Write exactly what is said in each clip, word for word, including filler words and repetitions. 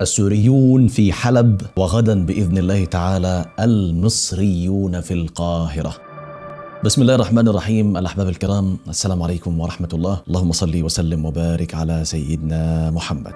السوريون في حلب، وغدا بإذن الله تعالى المصريون في القاهرة. بسم الله الرحمن الرحيم. الأحباب الكرام، السلام عليكم ورحمة الله. اللهم صل وسلم وبارك على سيدنا محمد.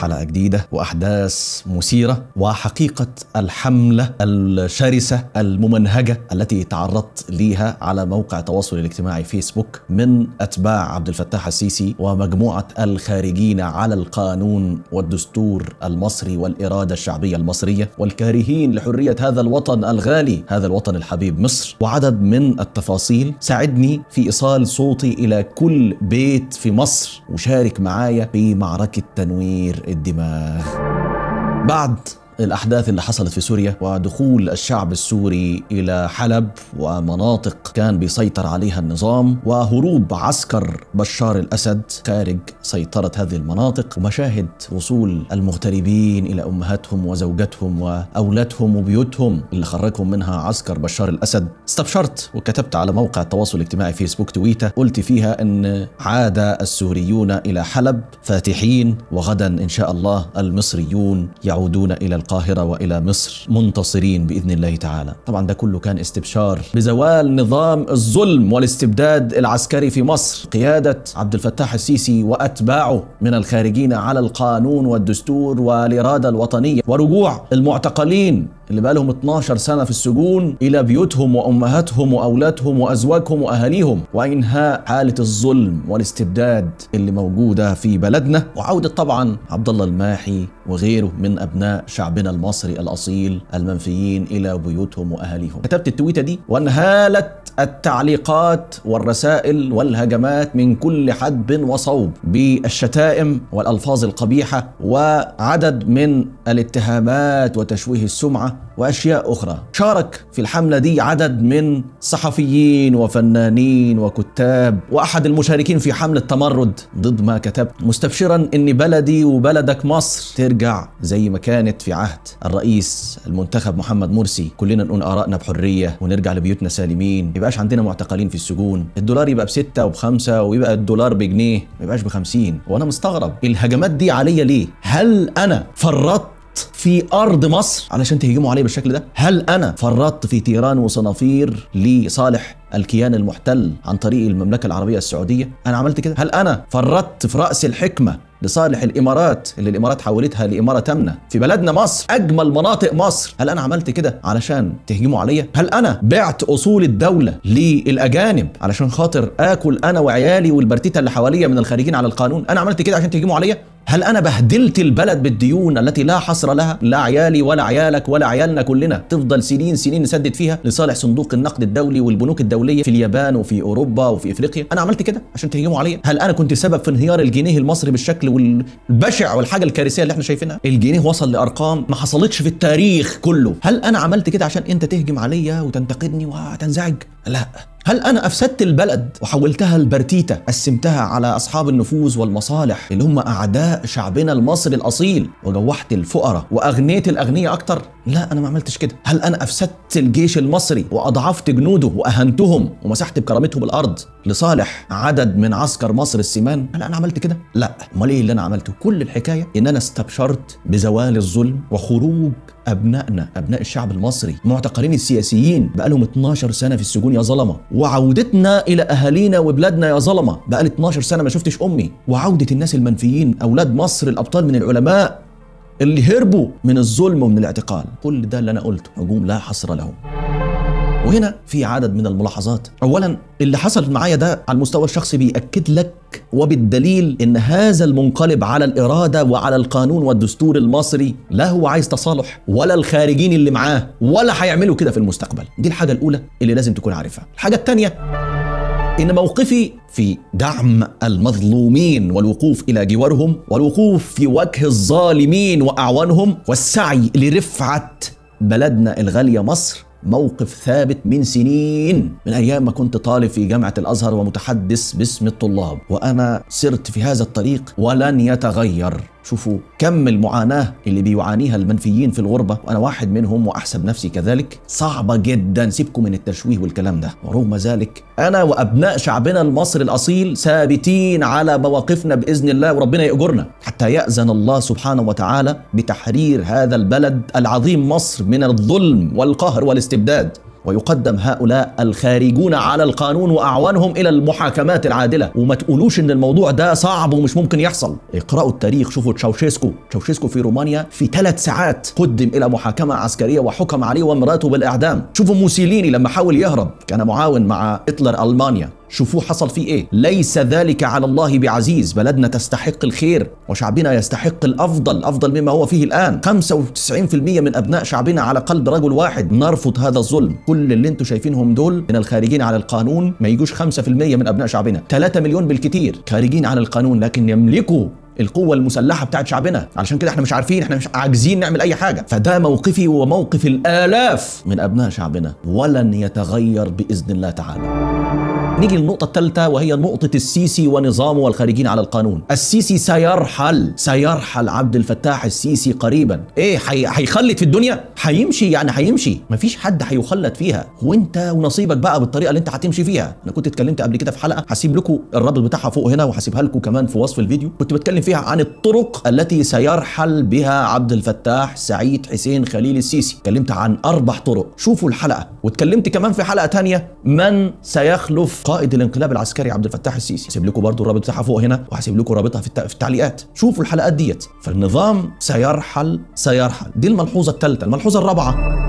حلقة جديدة وأحداث مثيرة، وحقيقة الحملة الشرسة الممنهجة التي تعرضت ليها على موقع التواصل الاجتماعي فيسبوك من أتباع عبد الفتاح السيسي ومجموعة الخارجين على القانون والدستور المصري والإرادة الشعبية المصرية والكارهين لحرية هذا الوطن الغالي، هذا الوطن الحبيب مصر، وعدد من التفاصيل. ساعدني في إيصال صوتي إلى كل بيت في مصر، وشارك معايا في معركة تنوير الدماغ. بعد الأحداث اللي حصلت في سوريا ودخول الشعب السوري إلى حلب ومناطق كان بيسيطر عليها النظام، وهروب عسكر بشار الاسد خارج سيطرة هذه المناطق، ومشاهد وصول المغتربين إلى أمهاتهم وزوجاتهم وأولادهم وبيوتهم اللي خرجهم منها عسكر بشار الاسد، استبشرت وكتبت على موقع التواصل الاجتماعي فيسبوك تويتة قلت فيها أن عاد السوريون إلى حلب فاتحين، وغدا إن شاء الله المصريون يعودون إلى القاهرة القاهرة وإلى مصر منتصرين بإذن الله تعالى. طبعا ده كله كان استبشار بزوال نظام الظلم والاستبداد العسكري في مصر، قيادة عبد الفتاح السيسي وأتباعه من الخارجين على القانون والدستور والإرادة الوطنية، ورجوع المعتقلين اللي بقى لهم اثناشر سنة في السجون إلى بيوتهم وأمهاتهم وأولادهم وأزواجهم وأهاليهم، وإنهاء حالة الظلم والاستبداد اللي موجودة في بلدنا، وعودة طبعا عبد الله الماحي وغيره من أبناء شعبنا المصري الأصيل المنفيين إلى بيوتهم وأهاليهم. كتبت التويتة دي وانهالت التعليقات والرسائل والهجمات من كل حدب وصوب بالشتائم والألفاظ القبيحة وعدد من الاتهامات وتشويه السمعة وأشياء أخرى. شارك في الحملة دي عدد من صحفيين وفنانين وكتاب، وأحد المشاركين في حملة تمرد ضد ما كتبت مستبشرا أن بلدي وبلدك مصر ترجع زي ما كانت في عهد الرئيس المنتخب محمد مرسي، كلنا نقول آرائنا بحرية ونرجع لبيوتنا سالمين، يبقاش عندنا معتقلين في السجون، الدولار يبقى بستة وبخمسة ويبقى الدولار بجنيه ما يبقاش بخمسين. وأنا مستغرب الهجمات دي عليا ليه؟ هل أنا فرطت في أرض مصر علشان تهجموا عليه بالشكل ده؟ هل أنا فرطت في تيران وصنافير لصالح الكيان المحتل عن طريق المملكة العربية السعودية؟ أنا عملت كده؟ هل أنا فرطت في رأس الحكمة لصالح الإمارات اللي الإمارات حولتها لإمارة تامنة في بلدنا مصر، أجمل مناطق مصر؟ هل أنا عملت كده علشان تهجموا عليا؟ هل أنا بعت أصول الدولة للأجانب علشان خاطر آكل أنا وعيالي والبرتيتة اللي حواليا من الخارجين على القانون؟ أنا عملت كده عشان تهجموا عليا؟ هل أنا بهدلت البلد بالديون التي لا حصر لها؟ لا عيالي ولا عيالك ولا عيالنا، كلنا تفضل سنين سنين نسدد فيها لصالح صندوق النقد الدولي والبنوك الدولية في اليابان وفي أوروبا وفي إفريقيا. أنا عملت كده عشان تهجموا عليا؟ هل أنا كنت سبب في انهيار الجنيه المصري بالشكل والبشع والحاجة الكارثية اللي احنا شايفينها؟ الجنيه وصل لأرقام ما حصلتش في التاريخ كله. هل أنا عملت كده عشان أنت تهجم عليا وتنتقدني وتنزعج؟ لا. هل أنا أفسدت البلد وحولتها لبرتيتة، قسمتها على أصحاب النفوذ والمصالح اللي هم أعداء شعبنا المصري الأصيل، وجوحت الفقراء وأغنيت الأغنياء أكتر؟ لا، أنا ما عملتش كده. هل أنا أفسدت الجيش المصري وأضعفت جنوده وأهنتهم ومسحت بكرامتهم الأرض لصالح عدد من عسكر مصر السمان؟ هل أنا عملت كده؟ لا. أمال إيه اللي أنا عملته؟ كل الحكاية إن أنا استبشرت بزوال الظلم وخروج أبنائنا، أبناء الشعب المصري، معتقلين السياسيين بقالهم اثناشر سنة في السجون يا ظلمة، وعودتنا إلى أهالينا وبلادنا يا ظلمة، بقالي اثناشر سنة ما شفتش أمي، وعودة الناس المنفيين، أولاد مصر الأبطال من العلماء اللي هربوا من الظلم ومن الاعتقال. كل ده اللي أنا قلته هجوم لا حصر له. وهنا في عدد من الملاحظات. أولا، اللي حصل معايا ده على المستوى الشخصي بيأكد لك وبالدليل إن هذا المنقلب على الإرادة وعلى القانون والدستور المصري لا هو عايز تصالح ولا الخارجين اللي معاه ولا هيعملوا كده في المستقبل. دي الحاجة الأولى اللي لازم تكون عارفها. الحاجة الثانية، إن موقفي في دعم المظلومين والوقوف إلى جوارهم والوقوف في وجه الظالمين وأعوانهم والسعي لرفعة بلدنا الغالية مصر موقف ثابت من سنين، من أيام ما كنت طالب في جامعة الأزهر ومتحدث باسم الطلاب، وأنا سرت في هذا الطريق ولن يتغير. شوفوا كم المعاناة اللي بيعانيها المنفيين في الغربة، وأنا واحد منهم وأحسب نفسي كذلك، صعبة جدا. سيبكم من التشويه والكلام ده. ورغم ذلك أنا وأبناء شعبنا المصري الأصيل ثابتين على مواقفنا بإذن الله، وربنا يأجرنا حتى يأذن الله سبحانه وتعالى بتحرير هذا البلد العظيم مصر من الظلم والقهر والاستبداد، ويقدم هؤلاء الخارجون على القانون وأعوانهم إلى المحاكمات العادلة. وما تقولوش إن الموضوع ده صعب ومش ممكن يحصل. اقرأوا التاريخ، شوفوا تشاوشيسكو تشاوشيسكو في رومانيا في ثلاث ساعات قدم إلى محاكمة عسكرية وحكم عليه وامراته بالإعدام. شوفوا موسوليني لما حاول يهرب، كان معاون مع هتلر ألمانيا، شوفوا حصل فيه إيه. ليس ذلك على الله بعزيز. بلدنا تستحق الخير وشعبنا يستحق الأفضل، أفضل مما هو فيه الآن. خمسة وتسعين بالمئة من أبناء شعبنا على قلب رجل واحد. نرفض هذا الظلم. كل اللي انتم شايفينهم دول من الخارجين على القانون ما يجوش خمسة بالمئة من أبناء شعبنا، ثلاثة مليون بالكتير خارجين على القانون، لكن يملكوا القوة المسلحة بتاعت شعبنا. علشان كده احنا مش عارفين، احنا مش عاجزين نعمل أي حاجة. فده موقفي وموقف الآلاف من أبناء شعبنا، ولن يتغير بإذن الله تعالى. نيجي للنقطة الثالثة، وهي نقطة السيسي ونظامه والخارجين على القانون. السيسي سيرحل، سيرحل عبد الفتاح السيسي قريبا. ايه، هيخلد في الدنيا؟ هيمشي، يعني هيمشي، مفيش حد هيخلد فيها. وانت ونصيبك بقى بالطريقة اللي انت هتمشي فيها. انا كنت اتكلمت قبل كده في حلقة، هسيب لكم الرابط بتاعها فوق هنا وهسيبها لكم كمان في وصف الفيديو، كنت بتكلم فيها عن الطرق التي سيرحل بها عبد الفتاح سعيد حسين خليل السيسي. اتكلمت عن أربع طرق، شوفوا الحلقة. واتكلمت كمان في حلقة ثانية من سيخلف قائد الانقلاب العسكري عبد الفتاح السيسي، هسيب لكم برضه الرابط بتاعها فوق هنا وهسيب لكم رابطها في التعليقات، شوفوا الحلقات ديت. فالنظام سيرحل سيرحل، دي الملحوظة الثالثة. الملحوظة الرابعة،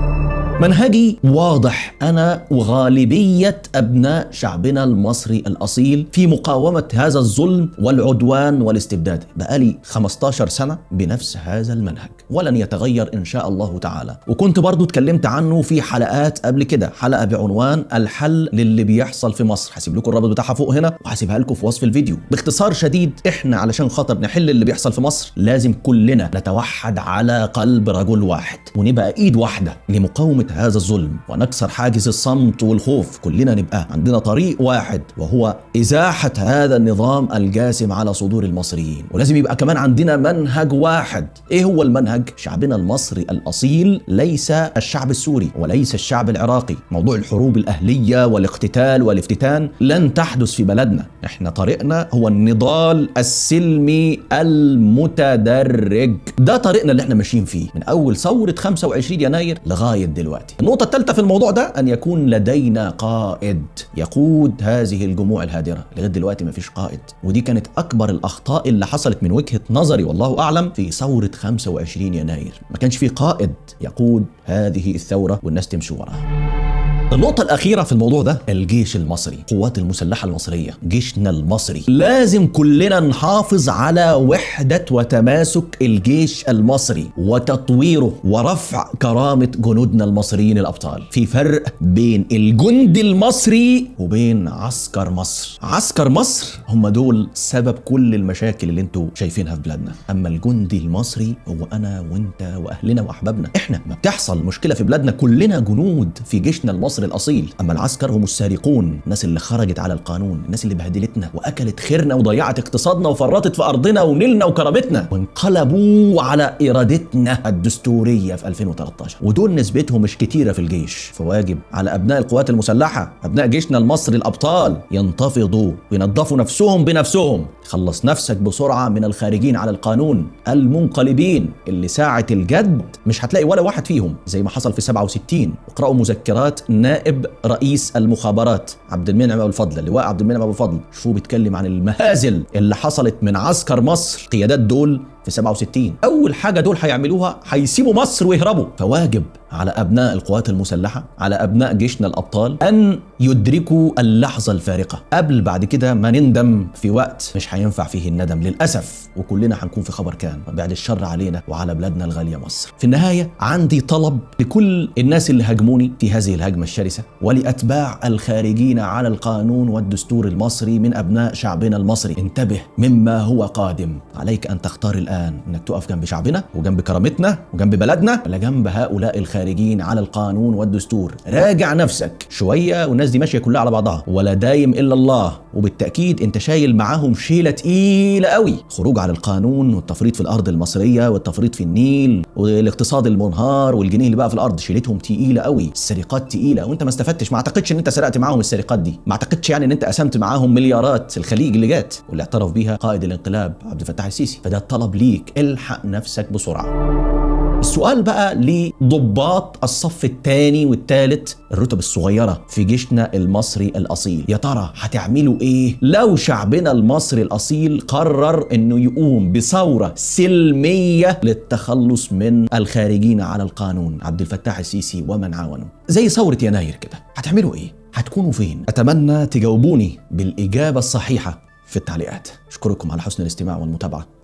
منهجي واضح أنا وغالبية أبناء شعبنا المصري الأصيل في مقاومة هذا الظلم والعدوان والاستبداد. بقالي خمستاشر سنة بنفس هذا المنهج، ولن يتغير إن شاء الله تعالى. وكنت برضو اتكلمت عنه في حلقات قبل كده، حلقة بعنوان الحل للي بيحصل في مصر، هسيب لكم الرابط بتاعها فوق هنا وهسيبها لكم في وصف الفيديو. باختصار شديد، إحنا علشان خاطر نحل اللي بيحصل في مصر لازم كلنا نتوحد على قلب رجل واحد، ونبقى إيد واحدة لمقاومة هذا الظلم، ونكسر حاجز الصمت والخوف. كلنا نبقى عندنا طريق واحد، وهو إزاحة هذا النظام الجاسم على صدور المصريين. ولازم يبقى كمان عندنا منهج واحد. إيه هو المنهج؟ شعبنا المصري الأصيل ليس الشعب السوري وليس الشعب العراقي. موضوع الحروب الأهلية والاقتتال والافتتان لن تحدث في بلدنا. إحنا طريقنا هو النضال السلمي المتدرج، ده طريقنا اللي إحنا ماشيين فيه من أول ثورة خمسة وعشرين يناير لغاية دلوقتي. النقطة الثالثة في الموضوع ده، أن يكون لدينا قائد يقود هذه الجموع الهادرة. لغاية دلوقتي مفيش قائد، ودي كانت أكبر الأخطاء اللي حصلت من وجهة نظري والله أعلم في ثورة خمسة وعشرين يناير. ما كانش في قائد يقود هذه الثورة والناس تمشي وراها. النقطة الأخيرة في الموضوع ده، الجيش المصري، القوات المسلحة المصرية، جيشنا المصري. لازم كلنا نحافظ على وحدة وتماسك الجيش المصري وتطويره ورفع كرامة جنودنا المصريين الأبطال. في فرق بين الجند المصري وبين عسكر مصر. عسكر مصر هم دول سبب كل المشاكل اللي انتوا شايفينها في بلادنا، أما الجندي المصري هو أنا وأنت وأهلنا وأحبابنا. إحنا ما بتحصل مشكلة في بلادنا كلنا جنود في جيشنا المصري الأصيل. أما العسكر هم السارقون، الناس اللي خرجت على القانون، الناس اللي بهدلتنا وأكلت خيرنا وضيعت اقتصادنا وفرطت في أرضنا ونيلنا وكرامتنا، وانقلبوا على إرادتنا الدستورية في ألفين وتلتاشر. ودول نسبتهم مش كتيرة في الجيش، فواجب على أبناء القوات المسلحة، أبناء جيشنا المصري الأبطال، ينتفضوا وينظفوا نفسهم بنفسهم. خلص نفسك بسرعة من الخارجين على القانون المنقلبين، اللي ساعة الجد مش هتلاقي ولا واحد فيهم زي ما حصل في سبعة وستين. اقرأوا مذكرات نائب رئيس المخابرات عبد المنعم ابو الفضل، اللواء عبد المنعم ابو الفضل، شوفوا بيتكلم عن المهازل اللي حصلت من عسكر مصر، قيادات دول في سبعة وستين. أول حاجة دول هيعملوها هيسيبوا مصر ويهربوا. فواجب على أبناء القوات المسلحة، على أبناء جيشنا الأبطال، أن يدركوا اللحظة الفارقة قبل بعد كده ما نندم في وقت مش هينفع فيه الندم للأسف، وكلنا هنكون في خبر كان بعد الشر علينا وعلى بلادنا الغالية مصر. في النهاية عندي طلب لكل الناس اللي هاجموني في هذه الهجمة الشرسة، ولأتباع الخارجين على القانون والدستور المصري من أبناء شعبنا المصري، انتبه مما هو قادم، عليك أن تختار الآن إنك تقف جنب شعبنا وجنب كرامتنا وجنب بلدنا ولا جنب هؤلاء الخارجين على القانون والدستور؟ راجع نفسك شوية. والناس دي ماشية كلها على بعضها، ولا دايم إلا الله، وبالتأكيد أنت شايل معاهم شيلة تقيلة قوي. خروج على القانون والتفريط في الأرض المصرية والتفريط في النيل والاقتصاد المنهار والجنيه اللي بقى في الأرض، شيلتهم تقيلة قوي، السرقات تقيلة، وأنت ما استفدتش. ما أعتقدش إن أنت سرقت معاهم السرقات دي، ما أعتقدش يعني إن أنت قسمت معاهم مليارات الخليج اللي جات واللي اعترف بيها قائد الانقلاب عبد الفتاح السيسي. فده طلب ليك، الحق نفسك بسرعة. السؤال بقى لضباط الصف الثاني والثالث، الرتب الصغيرة في جيشنا المصري الأصيل، يا ترى هتعملوا إيه لو شعبنا المصري الأصيل قرر إنه يقوم بثورة سلمية للتخلص من الخارجين على القانون، عبد الفتاح السيسي ومن عاونه، زي ثورة يناير كده، هتعملوا إيه؟ هتكونوا فين؟ أتمنى تجاوبوني بالإجابة الصحيحة في التعليقات. أشكركم على حسن الاستماع والمتابعة،